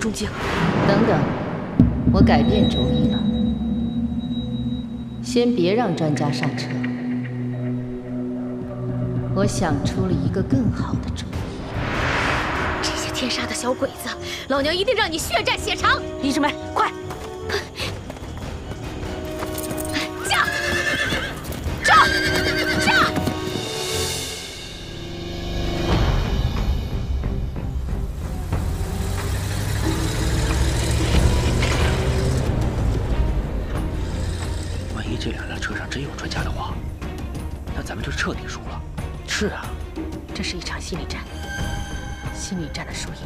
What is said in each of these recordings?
中计了。等等，我改变主意了。先别让专家上车，我想出了一个更好的主意。这些天杀的小鬼子，老娘一定让你血债血偿！李志梅，快！ 这两辆车上真有专家的话，那咱们就彻底输了。是啊，这是一场心理战，心理战的输赢，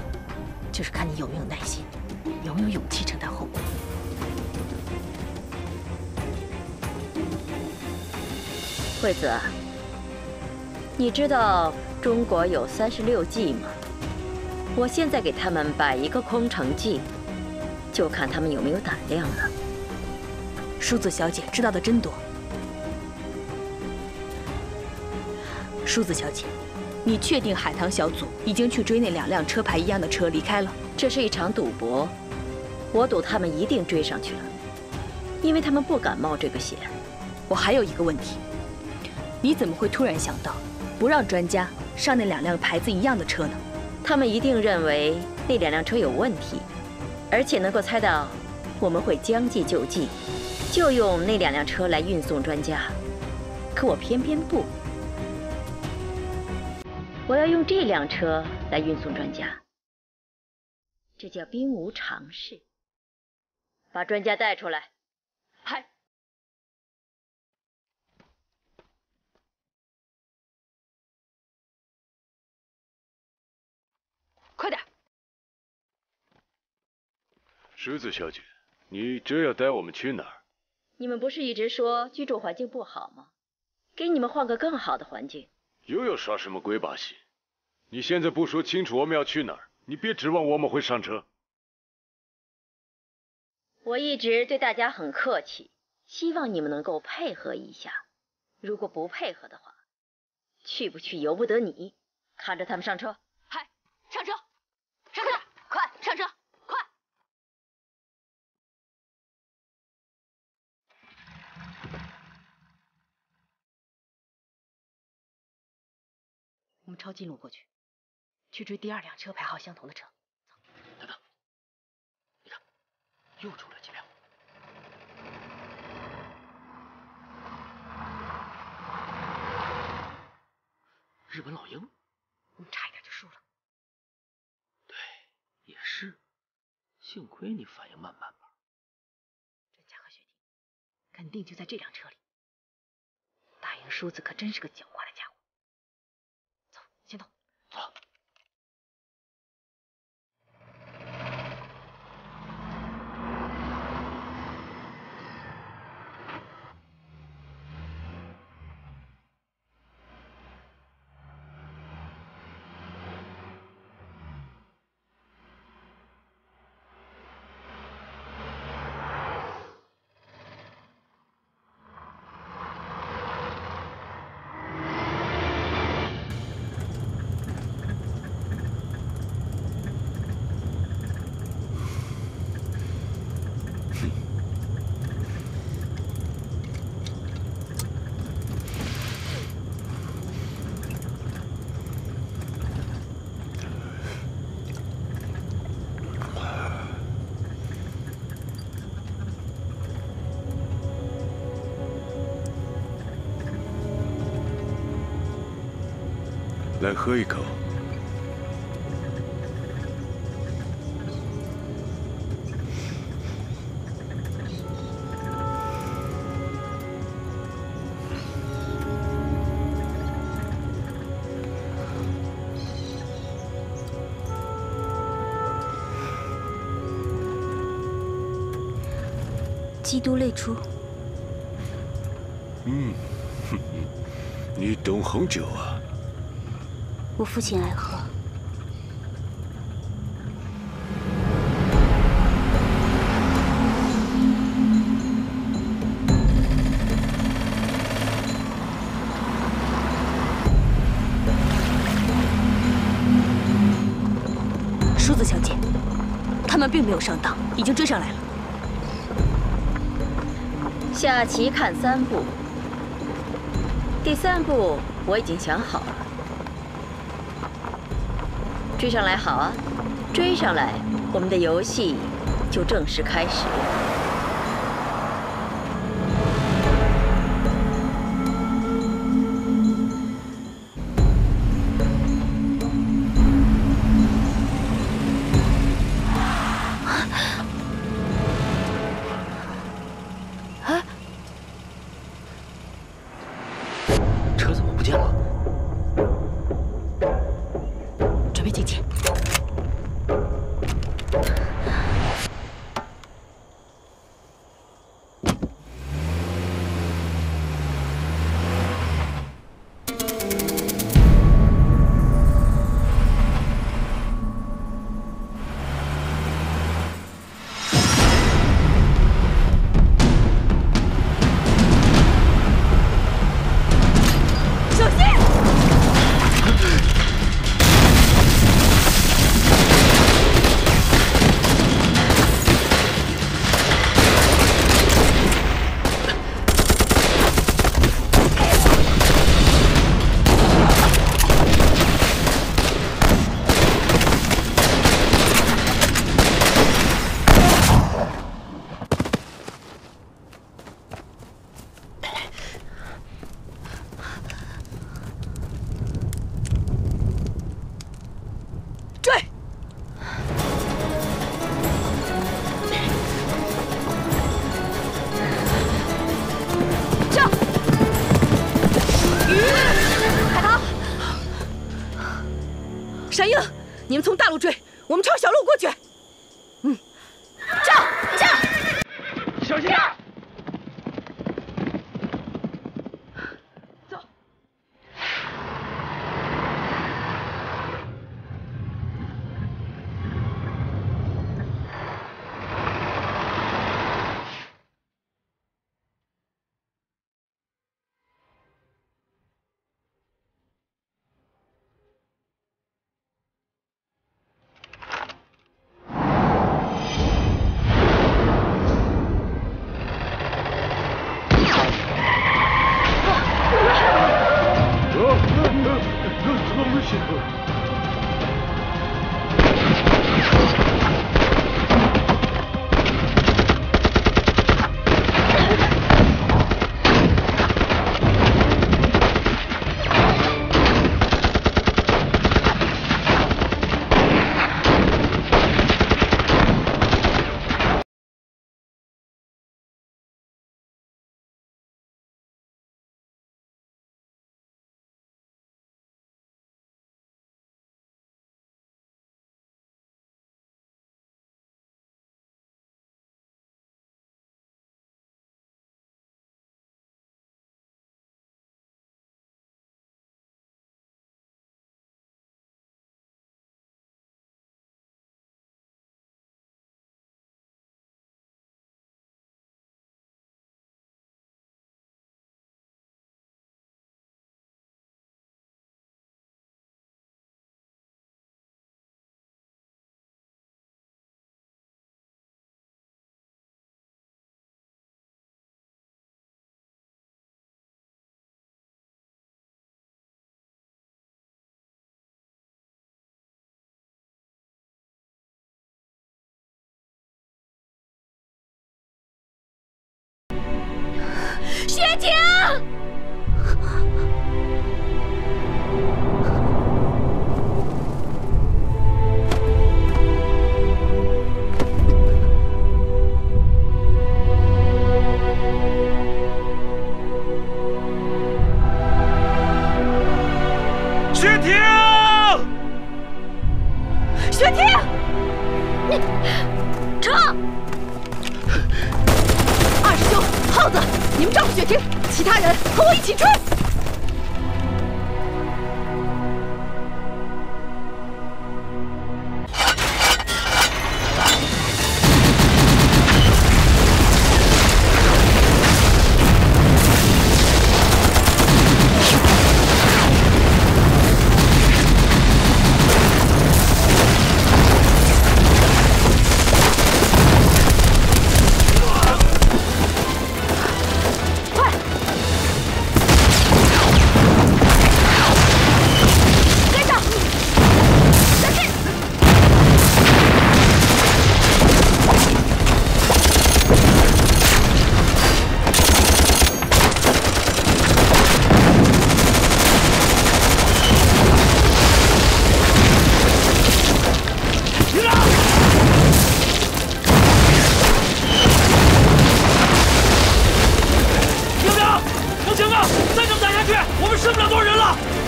就是看你有没有耐心，有没有勇气承担后果。惠子，你知道中国有36计吗？我现在给他们摆一个空城计，就看他们有没有胆量了。 淑子小姐知道的真多。淑子小姐，你确定海棠小组已经去追那两辆车牌一样的车离开了？这是一场赌博，我赌他们一定追上去了，因为他们不敢冒这个险。我还有一个问题，你怎么会突然想到不让专家上那两辆牌子一样的车呢？他们一定认为那两辆车有问题，而且能够猜到我们会将计就计。 就用那两辆车来运送专家，可我偏偏不。我要用这辆车来运送专家，这叫兵无常势。把专家带出来，嗨！快点！淑子小姐，你这要带我们去哪儿？ 你们不是一直说居住环境不好吗？给你们换个更好的环境。又要耍什么鬼把戏？你现在不说清楚我们要去哪儿，你别指望我们会上车。我一直对大家很客气，希望你们能够配合一下。如果不配合的话，去不去由不得你。看着他们上车，嗨，上车，上车，快上车！ 我们抄近路过去，去追第二辆车牌号相同的车。等等，你看，又出来几辆。日本老鹰，我们差一点就输了。对，也是，幸亏你反应慢半拍。专家和雪婷肯定就在这辆车里。大英叔子可真是个狡猾的家伙。 先走，走。来喝一口。基督泪出。你懂红酒啊。 我父亲爱喝。淑子小姐，他们并没有上当，已经追上来了。下棋看三步，第三步我已经想好了。追上来好啊，追上来，我们的游戏就正式开始。 你们从大路追，我们抄小路过去。嗯，照，小心点，走。学姐，雪婷，雪婷，你成。 耗子，你们照顾雪婷，其他人和我一起追。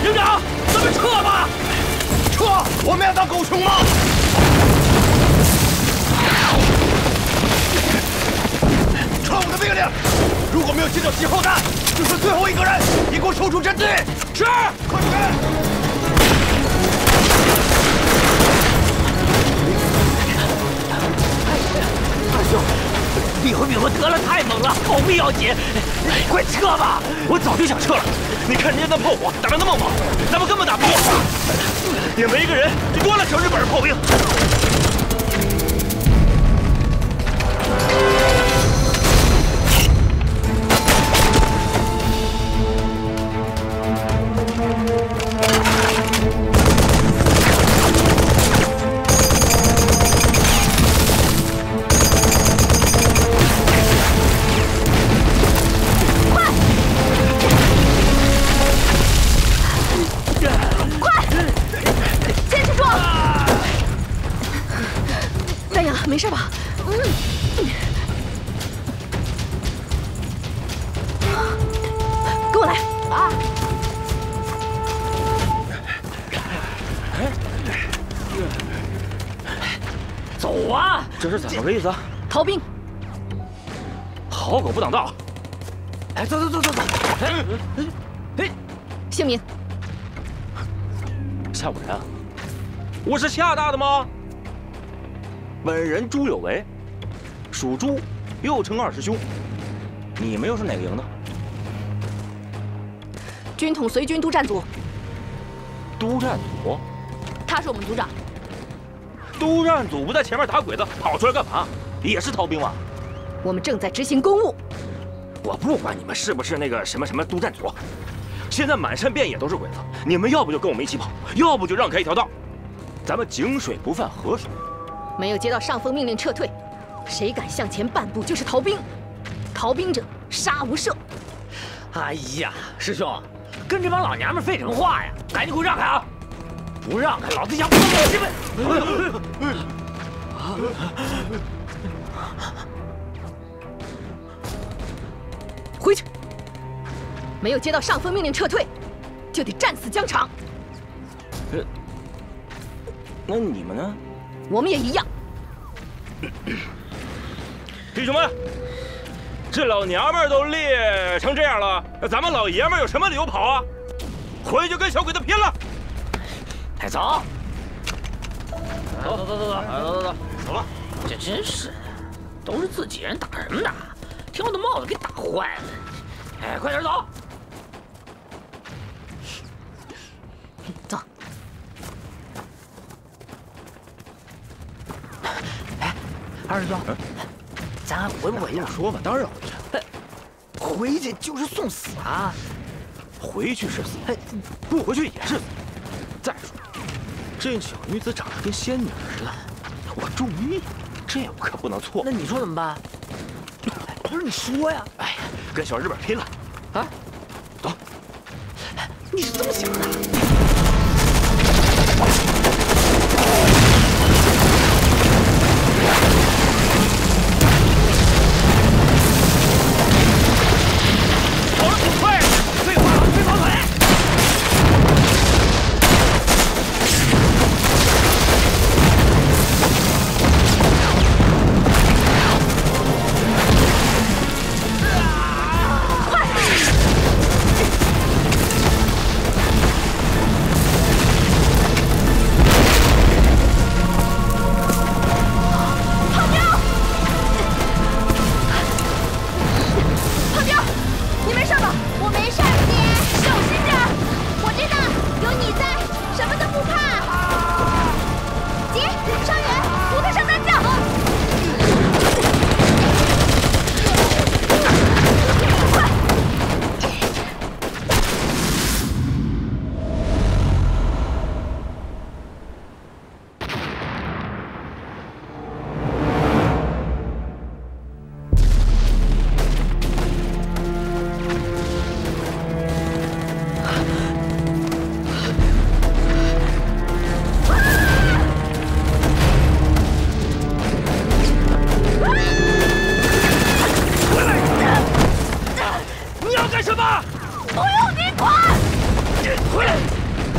营长，咱们撤吧！撤！我们要当狗熊猫。 传我的命令，如果没有接到信号弹，就是最后一个人，你给我抽出阵地。是，快点！二兄，比划得了，太猛了，狗屁要紧！快撤吧！我早就想撤了。你看人家那炮火打得那么猛，咱们根本打不过，也没一个人敌过了小日本的炮兵。 没事吧？跟我来啊！走啊！这是怎么个意思啊？逃兵！好狗不挡道！哎，走！哎，姓名？吓唬人啊？我是吓大的吗？ 本人朱有为，属猪，又称二师兄。你们又是哪个营的？军统随军督战组。督战组？他是我们组长。督战组不在前面打鬼子，跑出来干嘛？也是逃兵吗？我们正在执行公务。我不管你们是不是那个什么什么督战组，现在满山遍野都是鬼子，你们要不就跟我们一起跑，要不就让开一条道。咱们井水不犯河水。 没有接到上峰命令撤退，谁敢向前半步就是逃兵，逃兵者杀无赦。哎呀，师兄，跟这帮老娘们废什么话呀？赶紧给我让开啊！不让开，老子想你们！回去。没有接到上峰命令撤退，就得战死疆场。那你们呢？ 我们也一样，弟兄们，这老娘们都烈成这样了，咱们老爷们有什么理由跑啊？回去跟小鬼子拼了！带走！走！走了！这真是，都是自己人，打什么打？挑的帽子给打坏了！哎，快点走！走。 二师兄，咱回不回去？说吧，当然回去。回去就是送死啊！回去是死，不回去也是死。再说，这小女子长得跟仙女似的，我中意，这我可不能错。那你说怎么办？不是你说呀！哎呀，跟小日本拼了！啊，走！你是这么想的？ 干什么？不用你管！回来！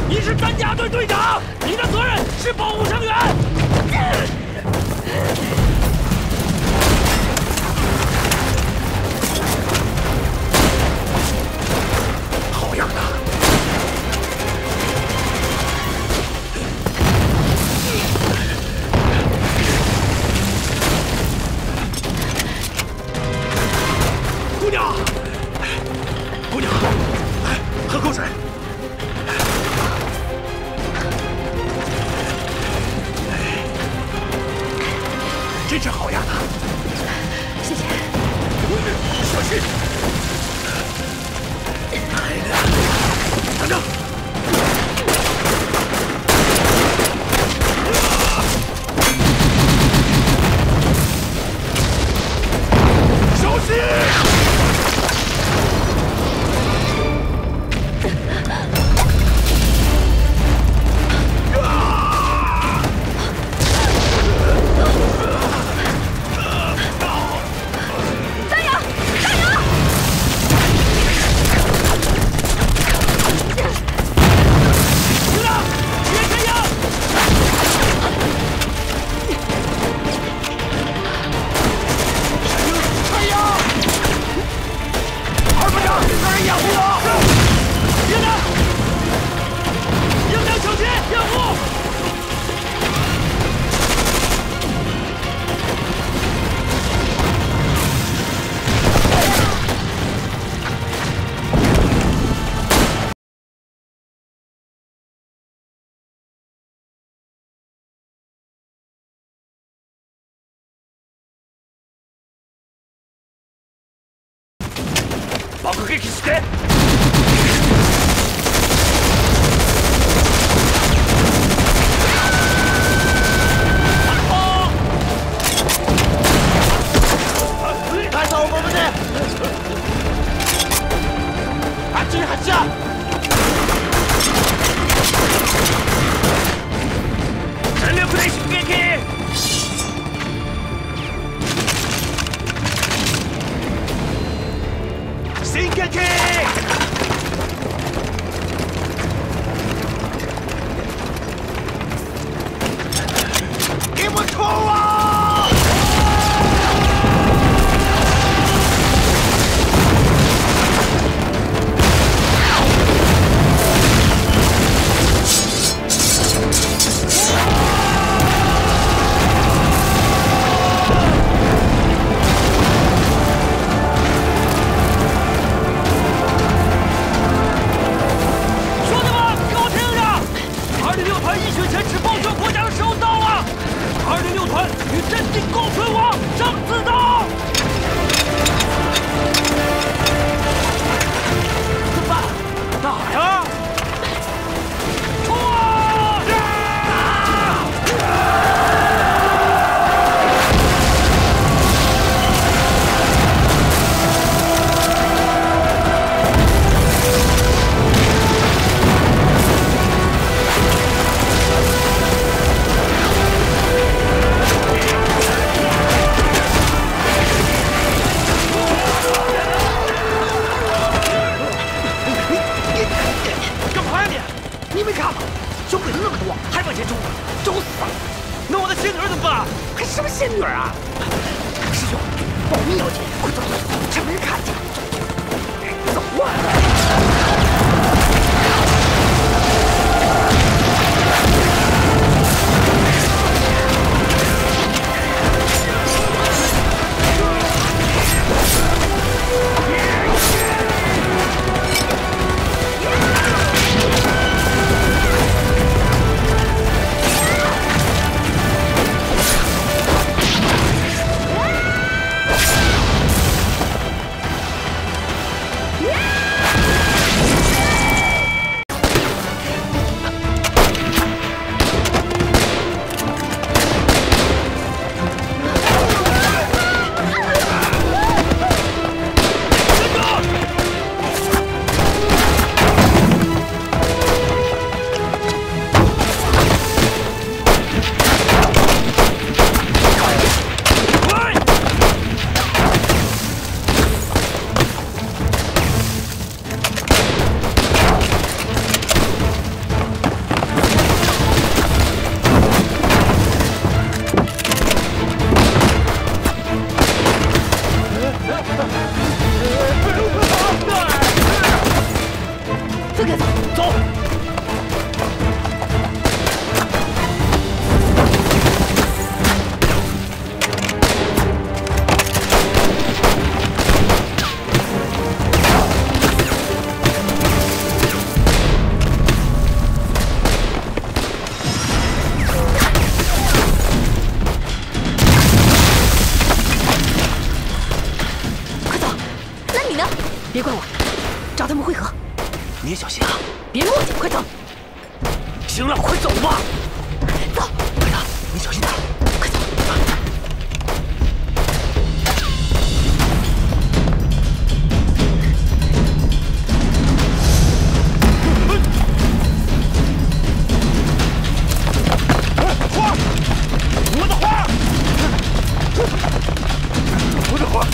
你是担架队队长，你的责任是保护伤员。好样的！姑娘，姑娘，喝口水。 真是好样的！谢谢。小心！等等，小心！ 爆撃して！叶子，走。 别怪我，找他们会合。你也小心啊！别墨迹，快走！行了，快走吧！走，快点，你小心点，快走！花，我的花，我的花。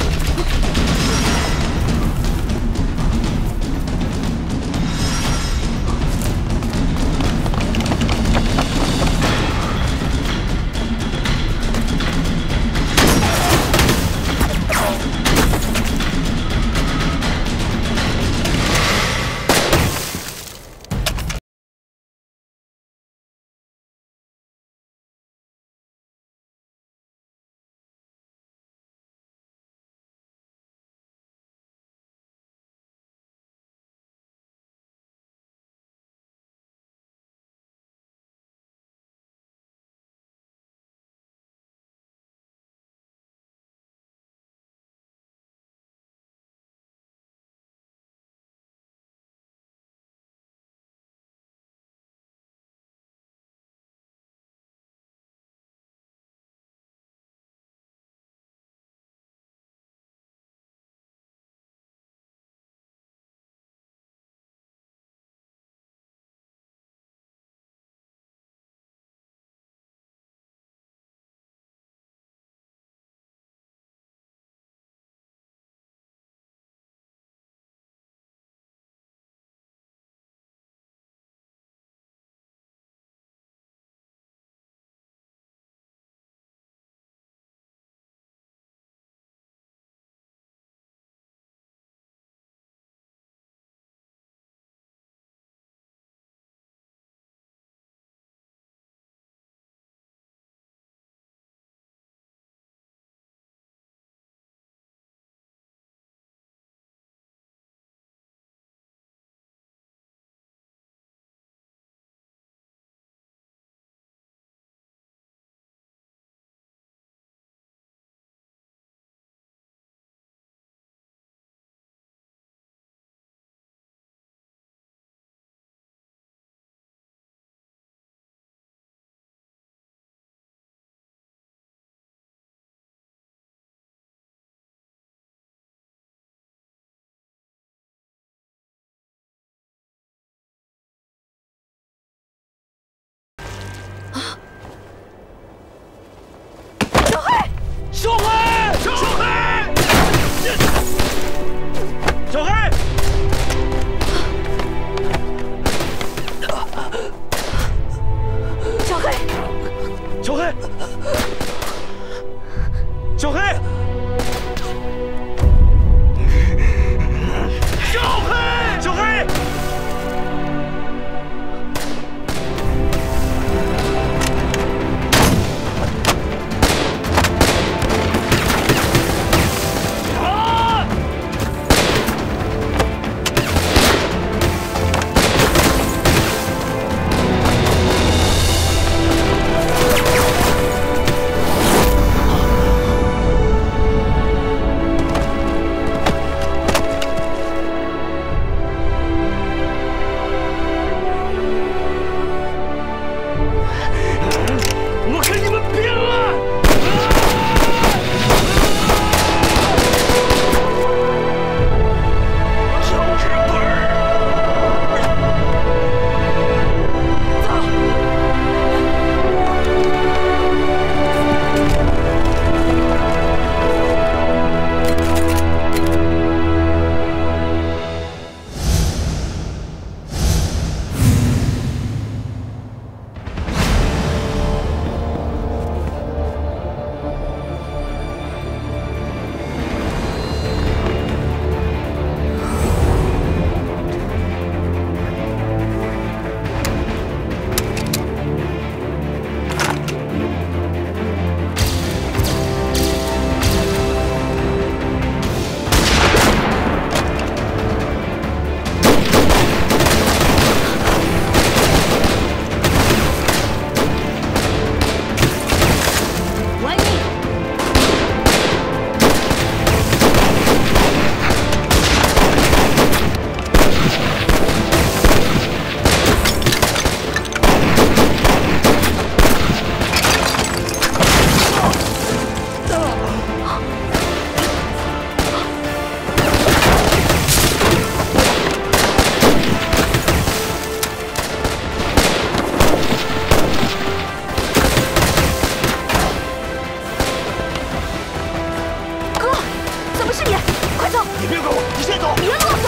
你别管我，你先走！别啰嗦！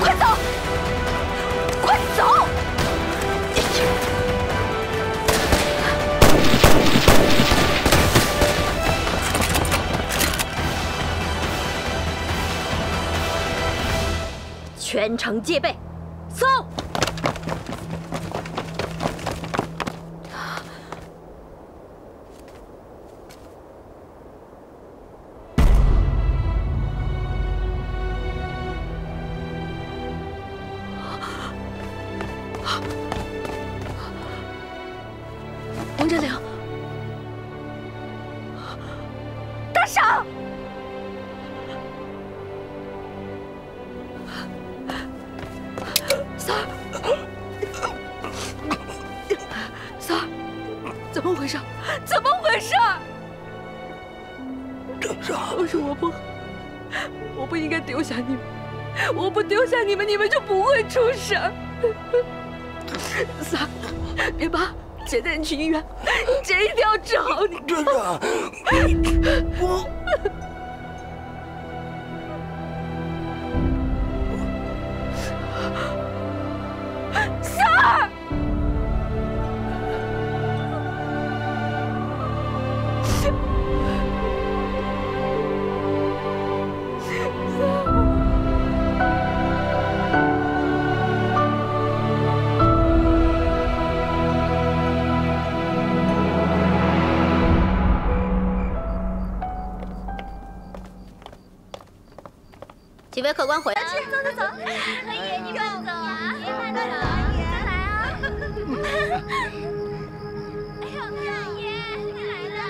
快走！快走！全城戒备，搜！ 出事儿！三，别怕，姐带你去医院，姐一定要治好你。真的，我。 几位客官回来了，走走走，可以，你慢走啊，你慢走，再来啊！哎呦，大爷，你来啦！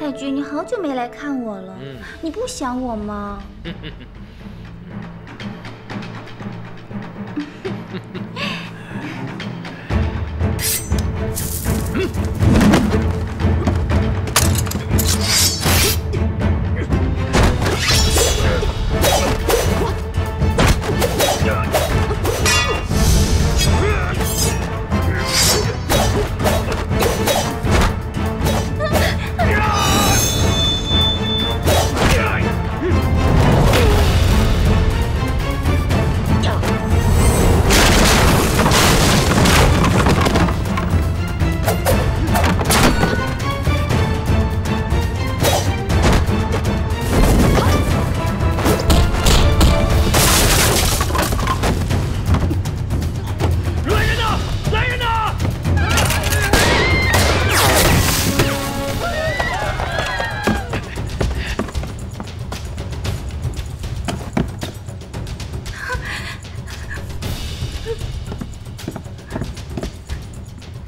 太君，你好久没来看我了，你不想我吗？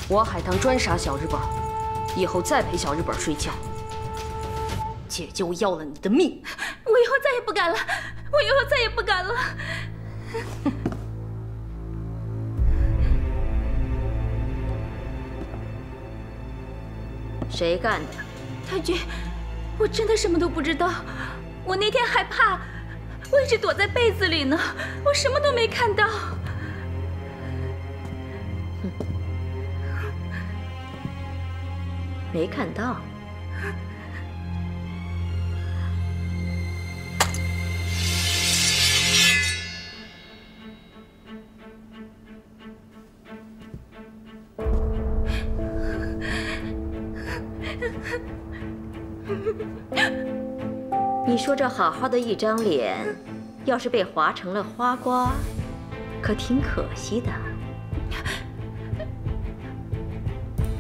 我海棠专杀小日本，以后再陪小日本睡觉，姐就要了你的命！我以后再也不敢了，我以后再也不敢了。谁干的？太君，我真的什么都不知道。我那天害怕，我一直躲在被子里呢，我什么都没看到。 没看到。你说这好好的一张脸，要是被划成了花瓜，可挺可惜的。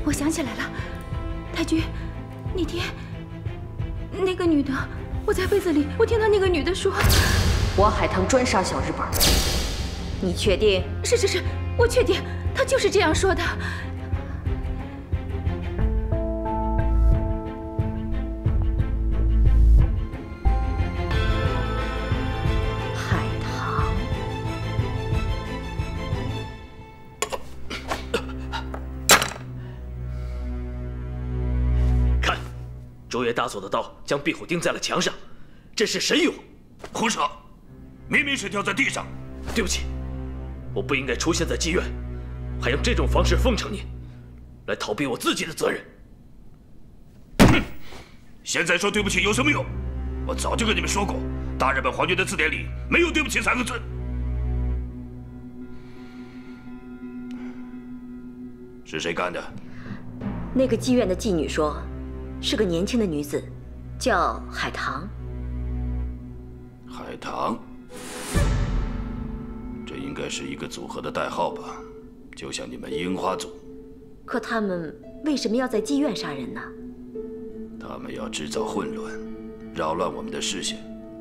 我想起来了。 太君，那天那个女的，我在被子里，我听到那个女的说：“我海棠专杀小日本。”你确定？是是是，我确定，她就是这样说的。海棠。 周野大佐的刀将壁虎钉在了墙上，这是神勇。胡扯！明明是掉在地上。对不起，我不应该出现在妓院，还用这种方式奉承您，来逃避我自己的责任。现在说对不起有什么用？我早就跟你们说过，大日本皇军的字典里没有对不起三个字。是谁干的？那个妓院的妓女说，是个年轻的女子，叫海棠。海棠，这应该是一个组合的代号吧？就像你们樱花组。可他们为什么要在妓院杀人呢？ 他们要制造混乱，扰乱我们的视线，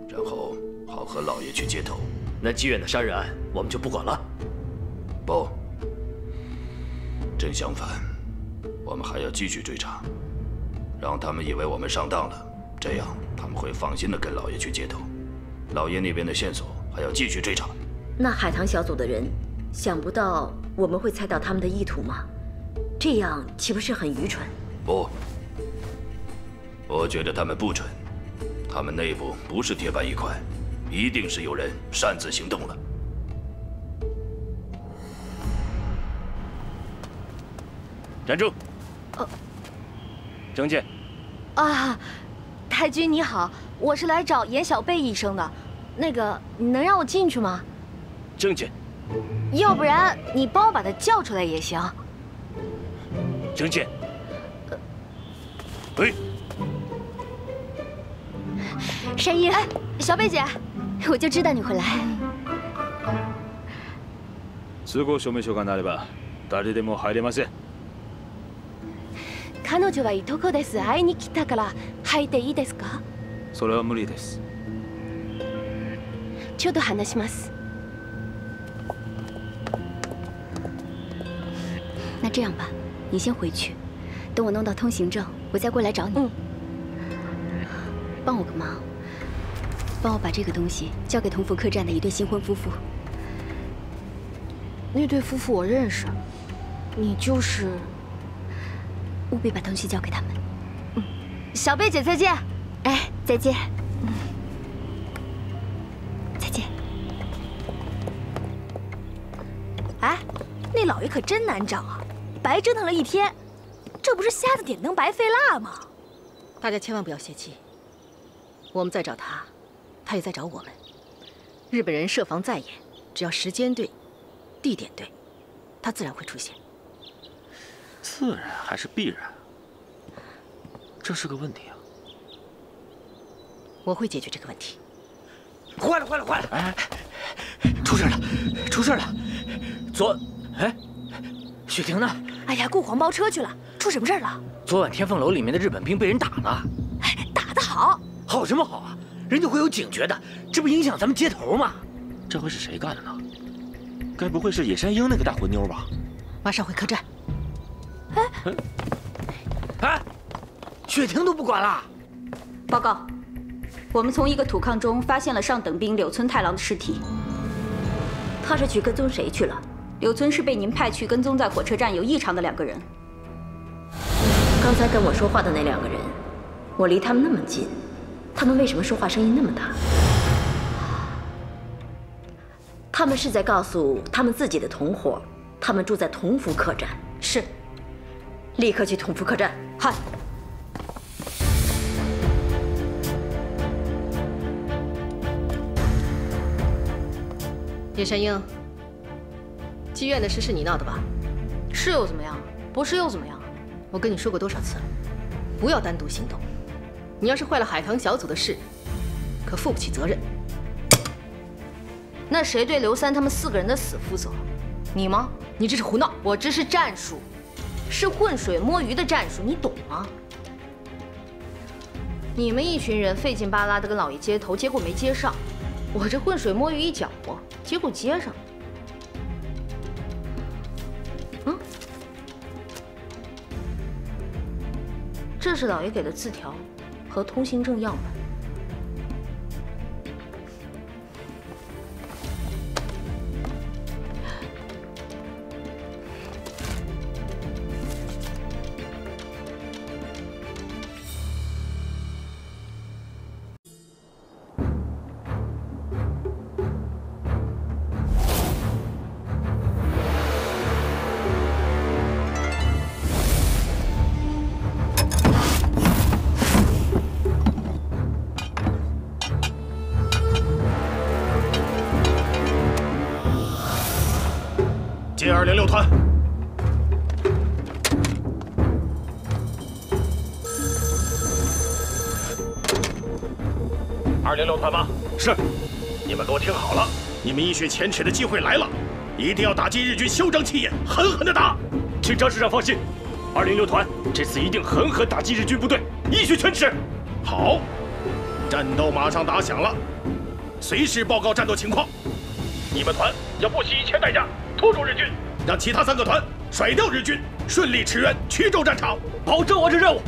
然后好和老爷去接头。那妓院的杀人案，我们就不管了。不，正相反，我们还要继续追查，让他们以为我们上当了，这样他们会放心的跟老爷去接头。老爷那边的线索还要继续追查。那海棠小组的人，想不到我们会猜到他们的意图吗？这样岂不是很愚蠢？不。 我觉得他们不蠢，他们内部不是铁板一块，一定是有人擅自行动了。站住！郑健。啊，太君你好，我是来找严小贝医生的，那个你能让我进去吗？郑健。要不然你帮我把他叫出来也行。郑健。喂。 山一，哎，小贝姐，我就知道你会来。通行証明書がなれば誰でも入れます。彼女はいとこです。会いに来たから入っていいですか？それは無理です。ちょっと話します。那这样吧，你先回去，等我弄到通行证，我再过来找你。嗯。帮我个忙。 帮我把这个东西交给同福客栈的一对新婚夫妇。那对夫妇我认识，你就是。务必把东西交给他们。嗯，小贝姐再见。哎，再见。嗯，再见。哎，那老爷可真难找啊，白折腾了一天，这不是瞎子点灯白费蜡吗？大家千万不要泄气，我们在找他。 他也在找我们。日本人设防在眼，只要时间对，地点对，他自然会出现。自然还是必然？这是个问题啊！我会解决这个问题。坏了，坏了，坏了！哎，出事了，出事了！哎，雪婷呢？哎呀，雇黄包车去了。出什么事了？昨晚天凤楼里面的日本兵被人打呢。哎，打得好！好什么好啊？ 人家会有警觉的，这不影响咱们接头吗？这回是谁干的呢？该不会是野山鹰那个大混妞吧？马上回客栈。哎，哎，雪婷都不管了。报告，我们从一个土炕中发现了上等兵柳村太郎的尸体。他是去跟踪谁去了？柳村是被您派去跟踪在火车站有异常的两个人。刚才跟我说话的那两个人，我离他们那么近。 他们为什么说话声音那么大？他们是在告诉他们自己的同伙，他们住在同福客栈。是，立刻去同福客栈。好。叶山鹰，妓院的事是你闹的吧？是又怎么样？不是又怎么样？我跟你说过多少次了，不要单独行动。 你要是坏了海棠小组的事，可负不起责任。那谁对刘三他们四个人的死负责？你吗？你这是胡闹！我这是战术，是浑水摸鱼的战术，你懂吗？你们一群人费劲巴拉的跟老爷接头，结果没接上；我这浑水摸鱼一搅和，结果接上了。嗯，这是老爷给的字条。 和通行证样本， 206团。 206团吗？是，你们给我听好了，你们一雪前耻的机会来了，一定要打击日军嚣张气焰，狠狠的打！请张师长放心，206团这次一定狠狠打击日军部队，一雪全耻。好，战斗马上打响了，随时报告战斗情况。你们团要不惜一切代价拖住日军，让其他3个团甩掉日军，顺利驰援衢州战场，保证完成任务。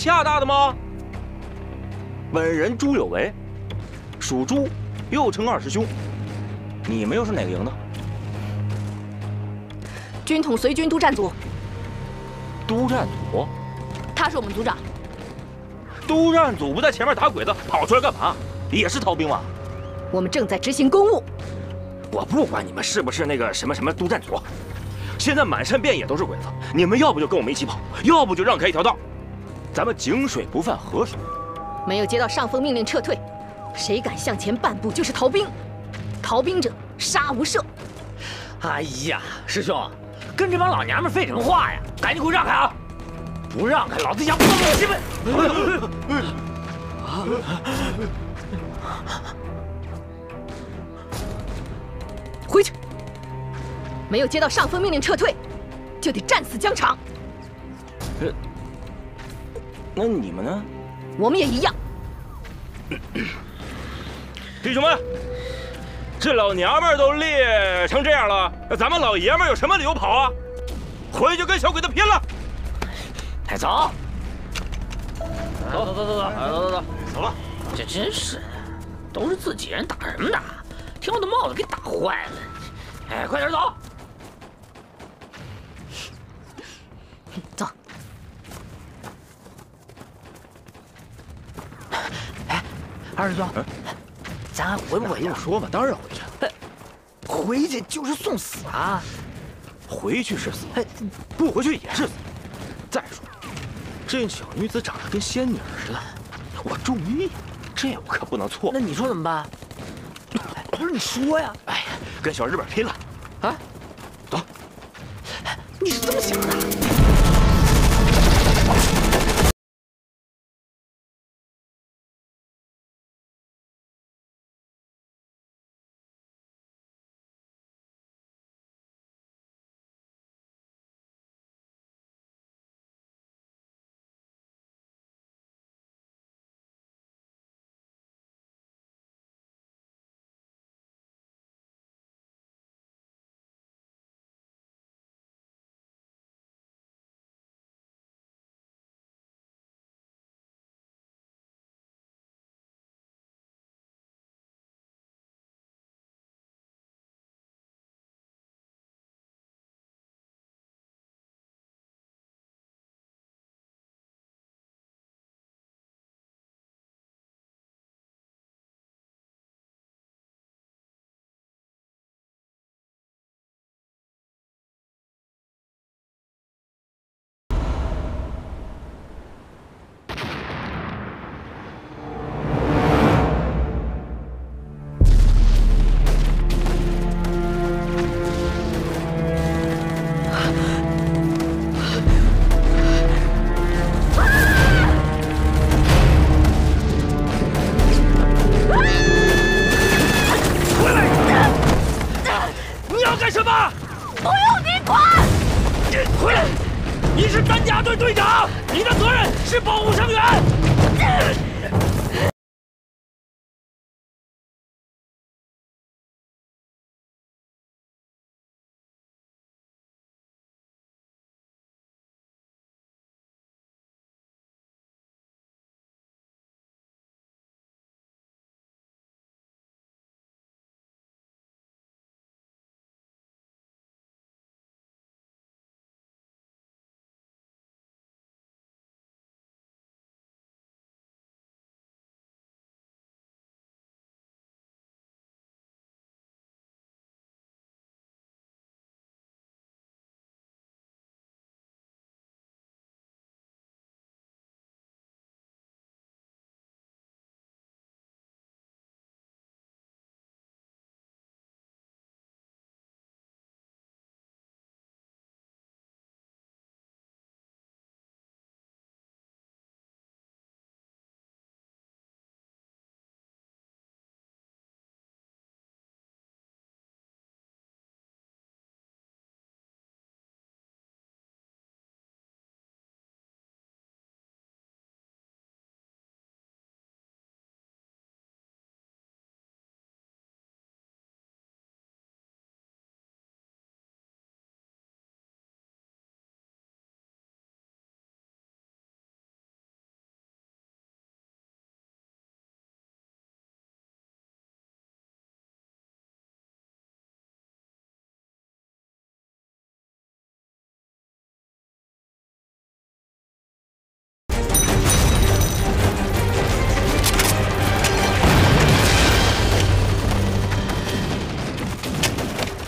吓大的吗？本人朱有为，属猪，又称二师兄。你们又是哪个营的？军统随军督战组。督战组？他是我们组长。督战组不在前面打鬼子，跑出来干嘛？也是逃兵吗？我们正在执行公务。我不管你们是不是那个什么什么督战组，现在满山遍野都是鬼子，你们要不就跟我们一起跑，要不就让开一条道。 咱们井水不犯河水，没有接到上峰命令撤退，谁敢向前半步就是逃兵，逃兵者杀无赦。哎呀，师兄，跟这帮老娘们废什么话呀？赶紧给我让开啊！不让开，老子想不到我媳妇。回去！没有接到上峰命令撤退，就得战死疆场。 那你们呢？我们也一样。弟兄们，这老娘们都烈成这样了，咱们老爷们有什么理由跑啊？回去跟小鬼子拼了！带走！走走走走走走走走吧！这真是，都是自己人，打什么打？听我的帽子给打坏了！哎，快点走！走。 二师兄，咱回不回去？不用说吧，当然回去。回去就是送死啊！回去是死，不回去也是死。再说，这小女子长得跟仙女似的，我中意，这我可不能错。那你说怎么办？不是你说呀！哎呀，跟小日本拼了！啊，走。你是这么想的？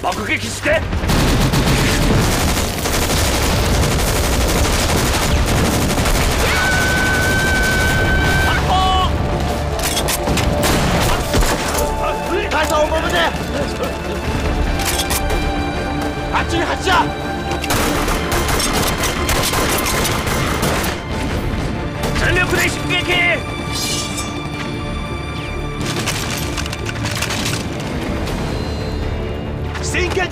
爆撃して。看到我们的！あっちに発射！全力で出撃！ 進撃！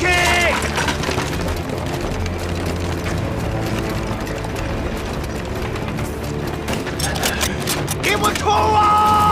给我冲啊！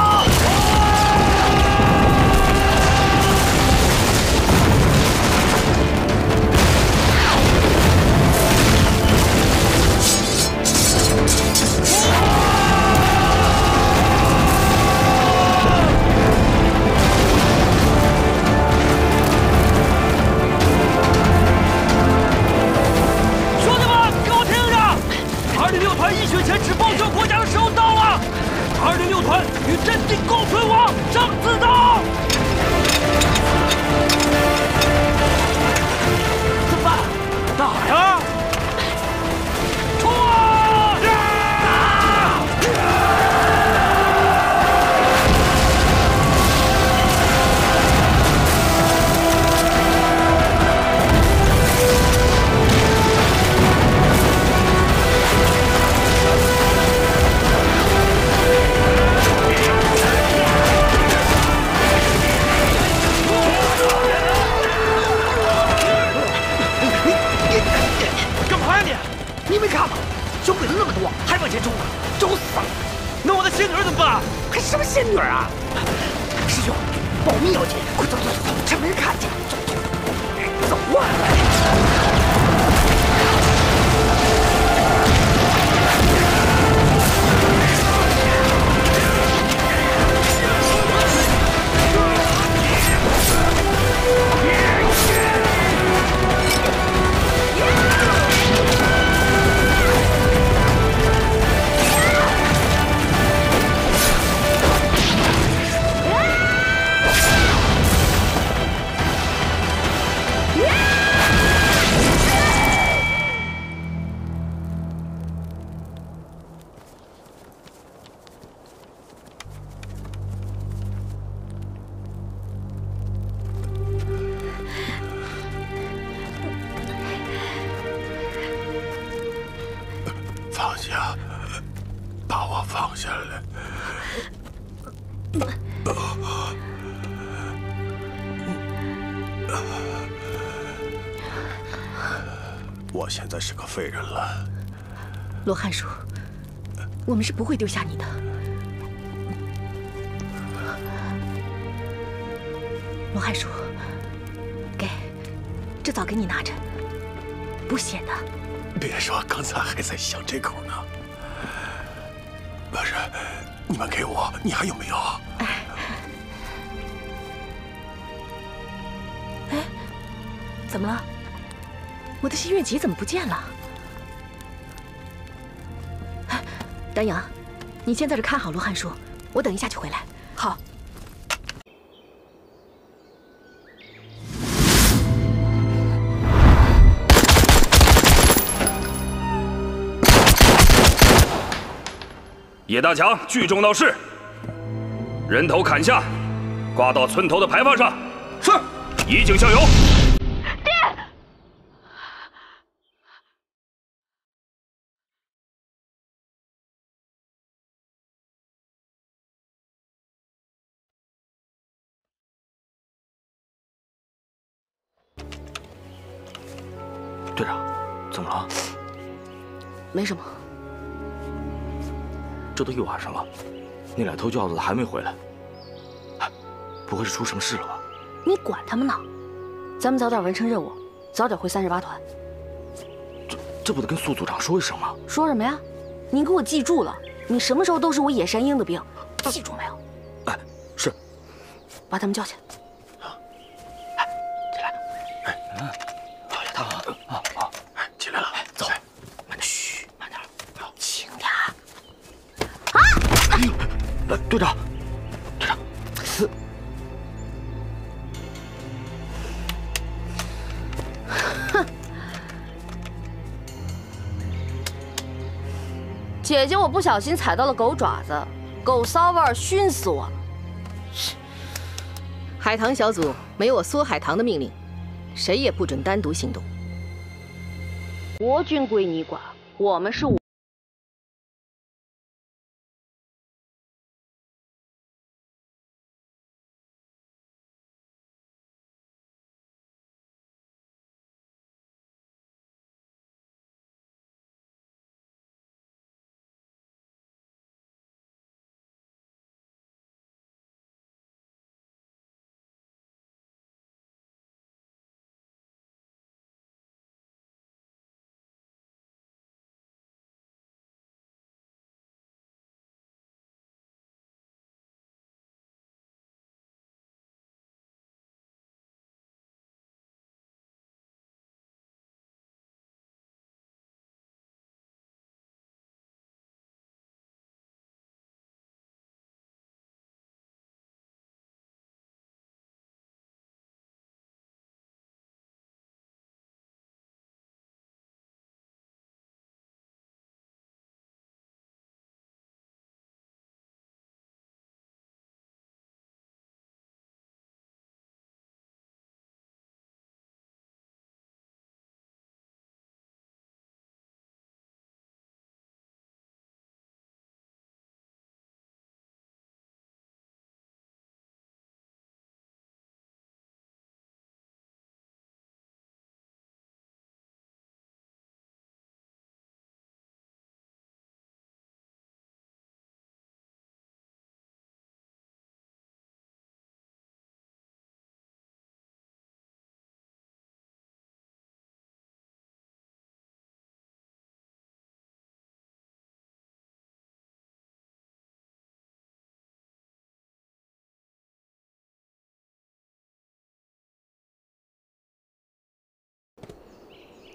吧？还什么仙女啊！师兄，保命要紧，快走走走，趁没人看见，走走走，走啊！ 我现在是个废人了，罗汉叔，我们是不会丢下你的。罗汉叔，给，这枣给你拿着，补血的。别说，刚才还在想这口呢。不是，你们给我，你还有没有？哎。 怎么了？我的心愿旗怎么不见了？哎，丹阳，你先在这看好罗汉叔，我等一下就回来。好。 叶大强聚众闹事，人头砍下，挂到村头的牌坊上。是。以儆效尤。 队长，怎么了？没什么。这都一晚上了，那俩偷轿子的还没回来，不会是出什么事了吧？你管他们呢！咱们早点完成任务，早点回38团。这不得跟苏组长说一声吗？说什么呀？你给我记住了，你什么时候都是我野山鹰的兵，记住没有？哎，是。把他们叫去。 队长，队长，哼！姐姐，我不小心踩到了狗爪子，狗骚味熏死我了。海棠小组没我梭海棠的命令，谁也不准单独行动。国军归你管，我们是我。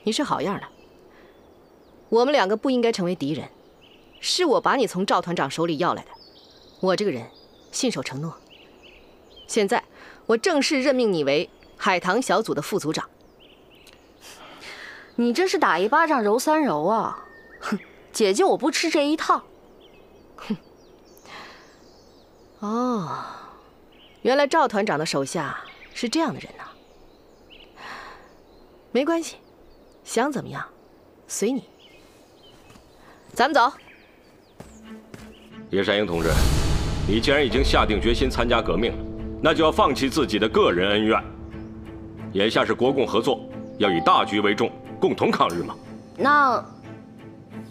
你是好样的。我们两个不应该成为敌人，是我把你从赵团长手里要来的。我这个人信守承诺。现在我正式任命你为海棠小组的副组长。你这是打一巴掌揉三揉啊！哼，姐姐我不吃这一套。哼。哦，原来赵团长的手下是这样的人呐。 没关系，想怎么样，随你。咱们走。叶善英同志，你既然已经下定决心参加革命了，那就要放弃自己的个人恩怨。眼下是国共合作，要以大局为重，共同抗日嘛。那，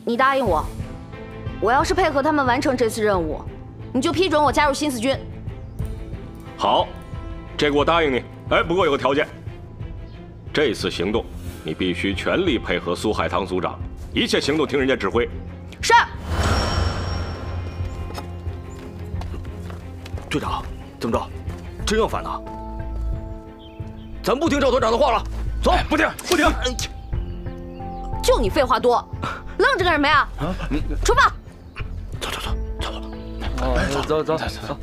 你答应我，我要是配合他们完成这次任务，你就批准我加入新四军。好，这个我答应你。哎，不过有个条件。 这次行动，你必须全力配合苏海棠组长，一切行动听人家指挥。是。队长，怎么着？真要反了？咱不听赵团长的话了，走！不听，不听！就你废话多，愣着干什么呀？出发！走走走，走走走走。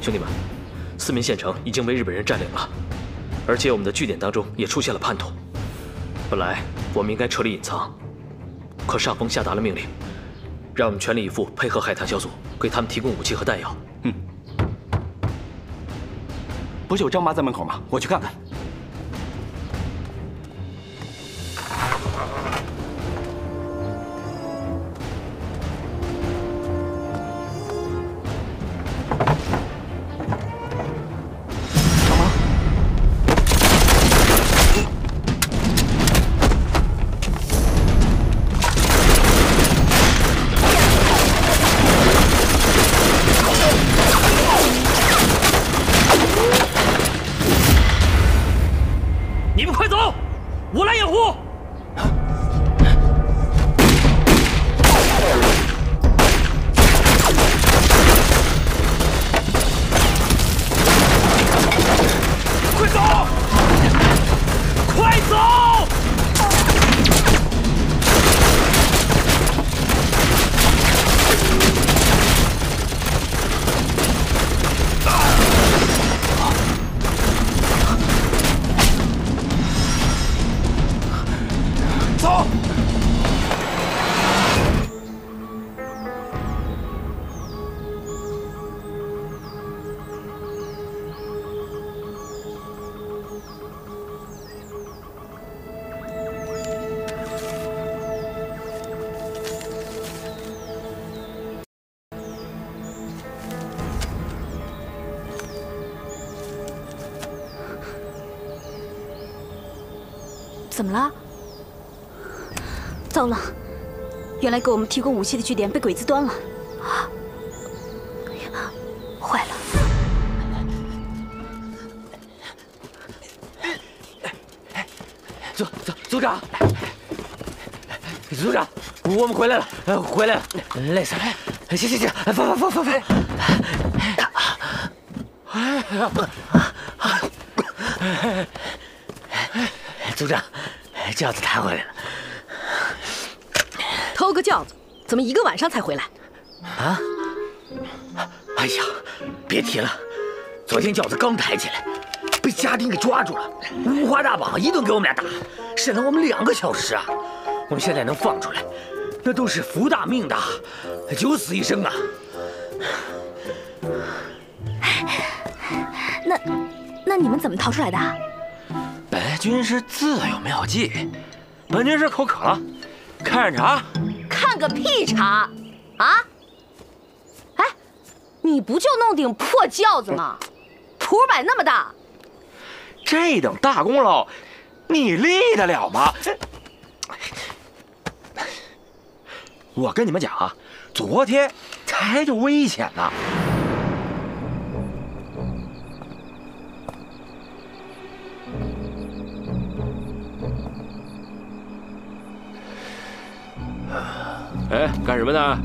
兄弟们，四民县城已经被日本人占领了，而且我们的据点当中也出现了叛徒。本来我们应该撤离隐藏，可上峰下达了命令，让我们全力以赴配合海棠小组，给他们提供武器和弹药。嗯，不是有张妈在门口吗？我去看看。怎么了？糟了，原来给我们提供武器的据点被鬼子端了，啊！坏了！组长，组长，我们回来了，回来了，累死了！行，放！组长。 轿子抬回来了，偷个轿子，怎么一个晚上才回来？啊！哎呀，别提了，昨天轿子刚抬起来，被家丁给抓住了，五花大绑，一顿给我们俩打，审了我们2个小时啊！我们现在能放出来，那都是福大命大，九死一生啊！那你们怎么逃出来的？ 本军师自有妙计，本军师口渴了，看茶。看个屁茶啊！哎，你不就弄顶破轿子吗？谱摆那么大，这等大功劳，你立得了吗？我跟你们讲啊，昨天才就危险呢。 哎，干什么呢？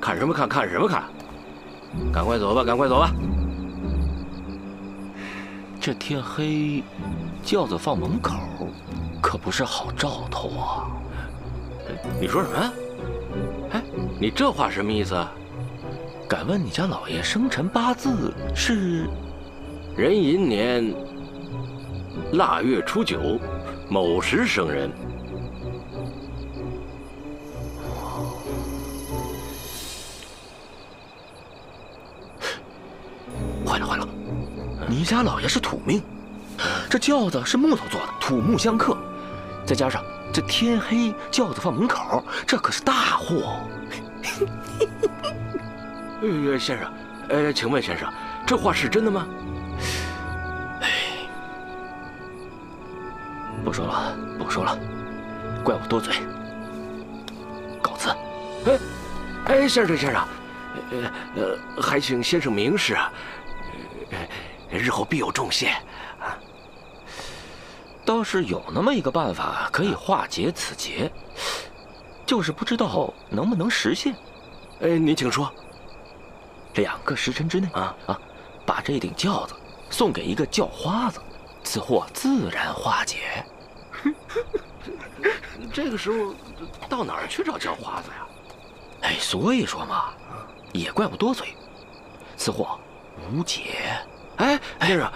看什么看？赶快走吧，赶快走吧！这天黑，轿子放门口，可不是好兆头啊！你说什么？哎，你这话什么意思？敢问你家老爷生辰八字是？壬寅年腊月初九，某时生人。 你家老爷是土命，这轿子是木头做的，土木相克，再加上这天黑，轿子放门口，这可是大祸。先生，请问先生，这话是真的吗？哎，不说了，不说了，怪我多嘴，告辞。哎，先生，还请先生明示啊。 日后必有重谢，啊！倒是有那么一个办法可以化解此劫，就是不知道能不能实现。您请说。2个时辰之内啊，把这顶轿子送给一个叫花子，此祸自然化解。这个时候到哪儿去找叫花子呀？哎，所以说嘛，也怪我多嘴，此祸无解。 哎，先生，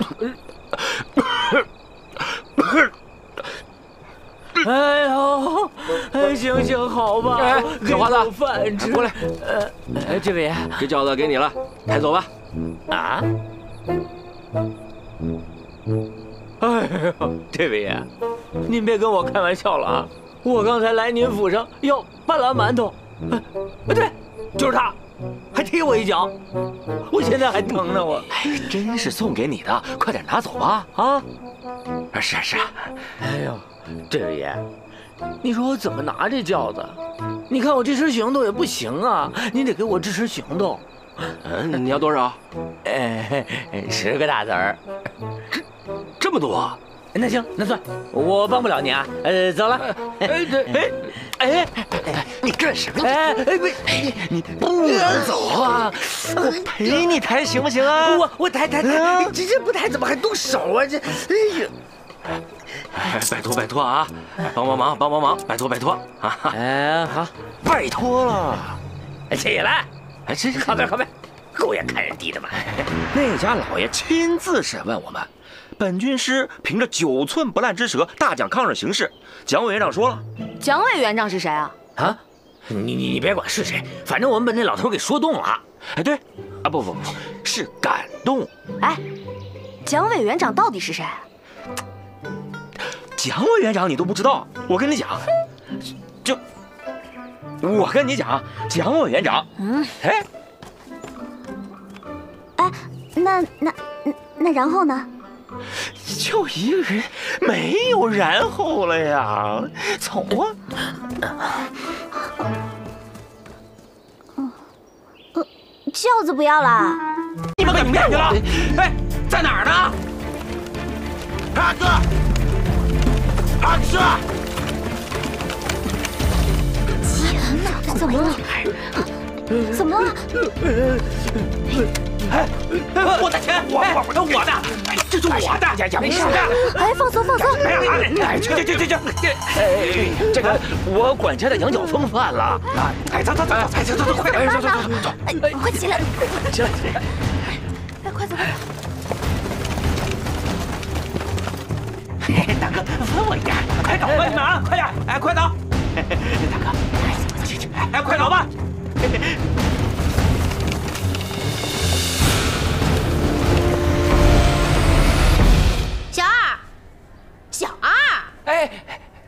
哎呦，行行好吧，小花子，饭吃，过来，这位，这饺子给你了，抬走吧。啊？哎呦，这位爷，您别跟我开玩笑了啊！我刚才来您府上要半篮馒头，对，就是他。 还踢我一脚，我现在还疼呢！我哎，真是送给你的，快点拿走吧！啊，是啊，哎呦，这位爷，你说我怎么拿这轿子？你看我支持行动也不行啊，你得给我支持行动。你要多少？10个大子儿。这么多？那行，那算我帮不了你啊。走了。你干什么？你不能走啊！我陪你抬行不行啊？我抬，你这不抬怎么还动手啊？这，哎呦！拜托啊！帮忙，拜托啊！哎，好，拜托了。起来，这靠边，狗眼看人低的嘛。那家老爷亲自审问我们，本军师凭着9寸不烂之舌大讲抗日形势。蒋委员长说了，蒋委员长是谁啊？ 啊，你别管是谁，反正我们把那老头给说动了。哎，对，啊不，是感动。哎，蒋委员长到底是谁？蒋委员长你都不知道？我跟你讲，蒋委员长。嗯。哎，那然后呢？ 就一个人，没有然后了呀！走啊！轿子不要了，你们给骗去了！哎，在哪儿呢？阿哥，天哪，怎么了？怎么了？哎，我的钱，我的，这是我的，呀，没事的。哎，放松。哎，去，这个我管家的羊角风犯了。哎，走，快点，走。快起来，哎，快走。大哥，分我一点，快走吧，你们啊，快点，哎，快走。大哥，哎，快走吧。 小二，哎，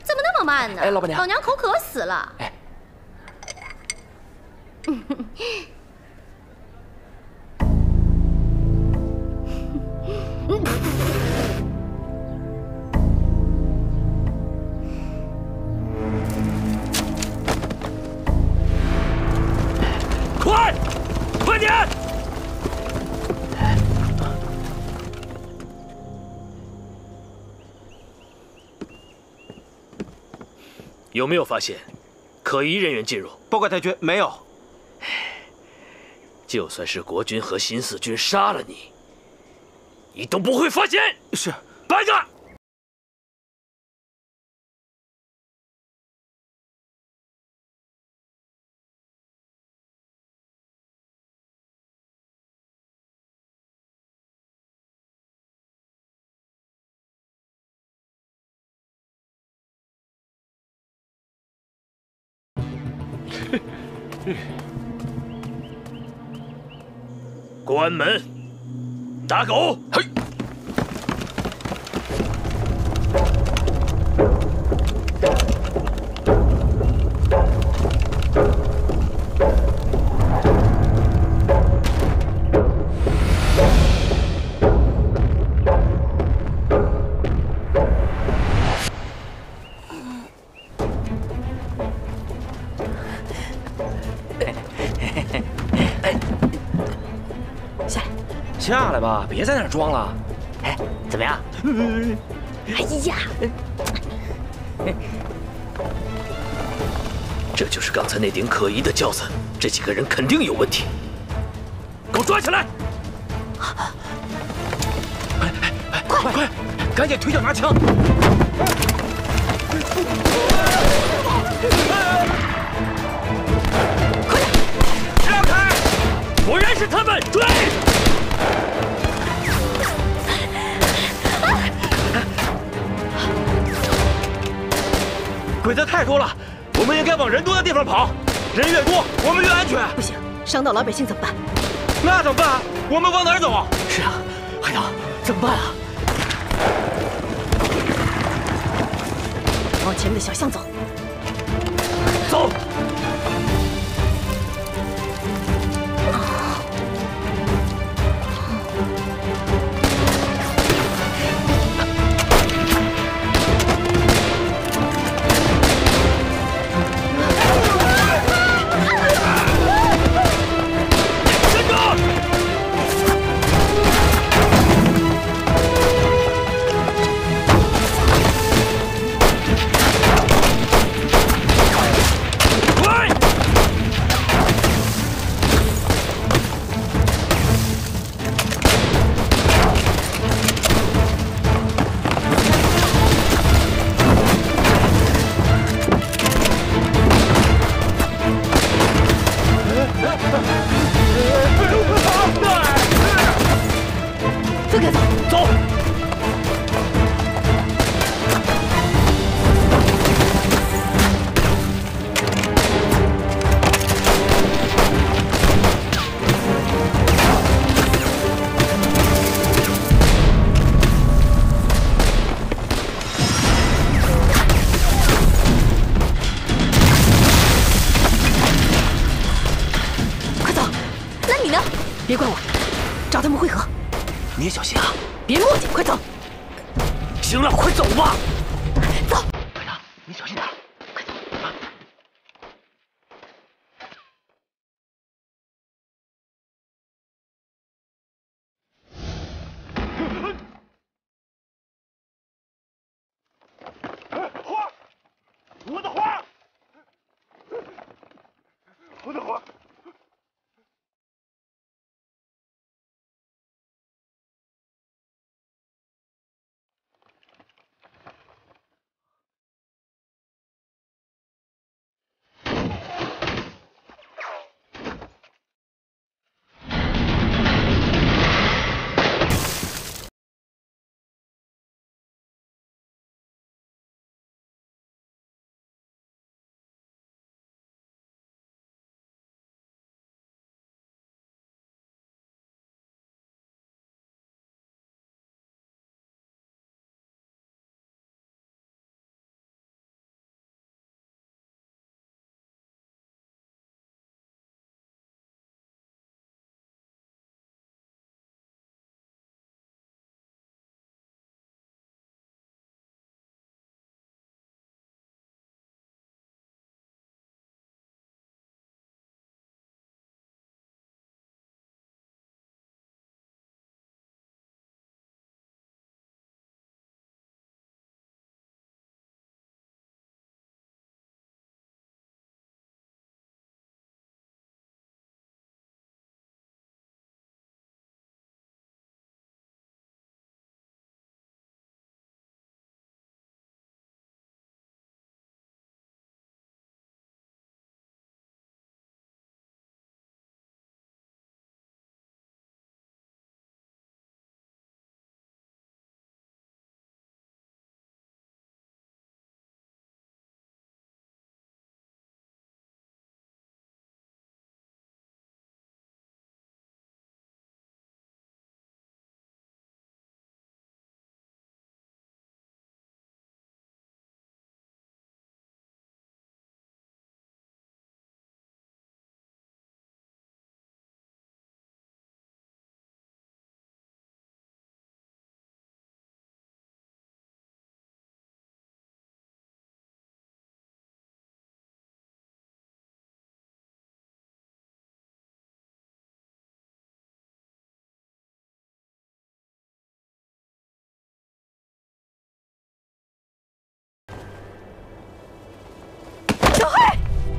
怎么那么慢呢？哎，老板娘，老娘口渴死了。哎，快点！ 有没有发现可疑人员进入？报告太君，没有。就算是国军和新四军杀了你，你都不会发现。是，八个。 关门，打狗！嘿，下来吧，别在那儿装了。哎，怎么样？哎呀，这就是刚才那顶可疑的轿子，这几个人肯定有问题。给我抓起来！快，赶紧腿脚拿枪！ 快点，让开！我认识他们，追！ 鬼子太多了，我们应该往人多的地方跑，人越多我们越安全。不行，伤到老百姓怎么办？那怎么办？我们往哪儿走？是啊，海棠，怎么办啊？往前面的小巷走。走。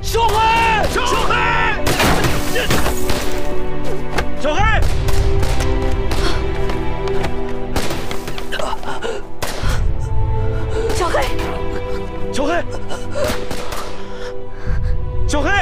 小黑，小黑，小黑，小黑，小黑，小黑，小黑，小黑。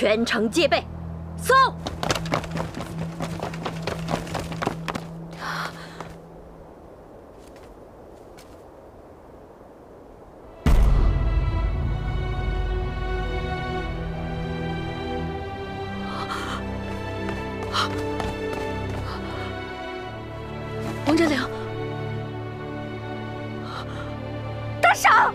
全城戒备，搜！王占领，大赏！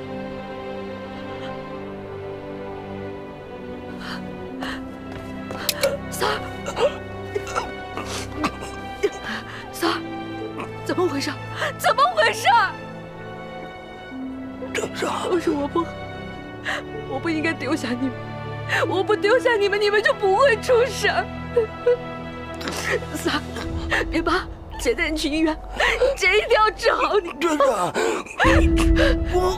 我不丢下你们，你们就不会出事。三，别怕，姐带你去医院，姐一定要治好你。真的，我。